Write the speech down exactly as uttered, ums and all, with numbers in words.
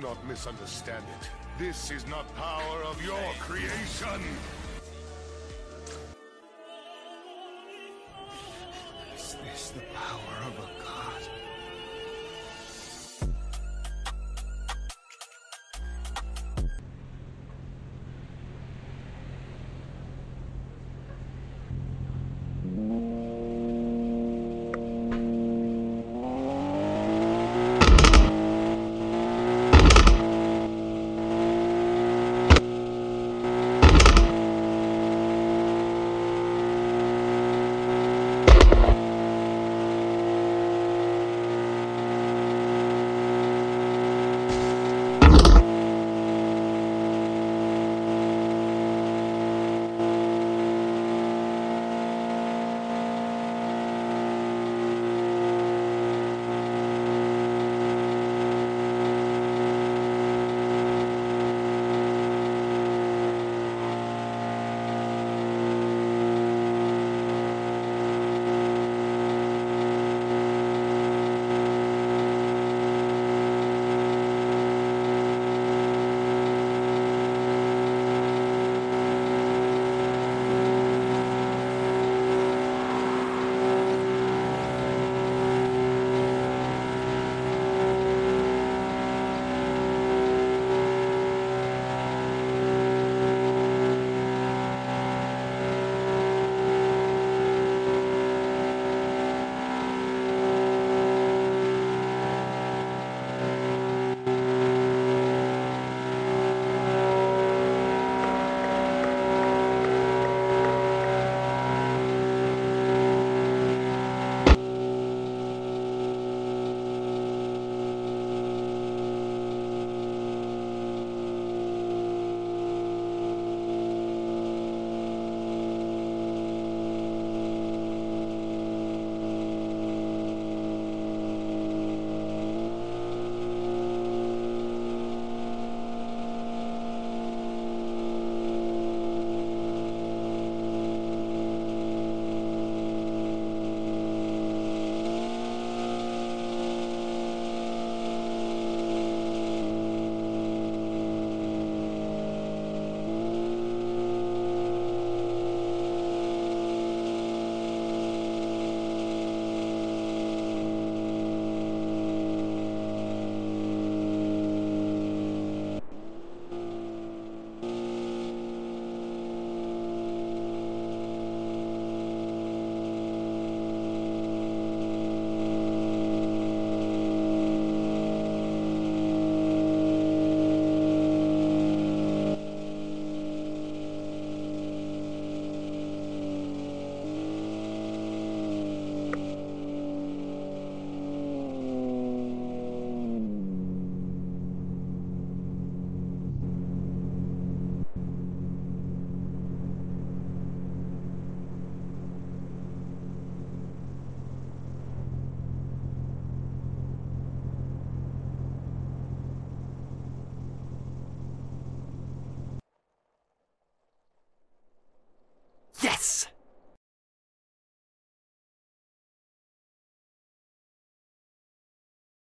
Do not misunderstand it. This is not power of your creation! Is this the power of a god? Yes!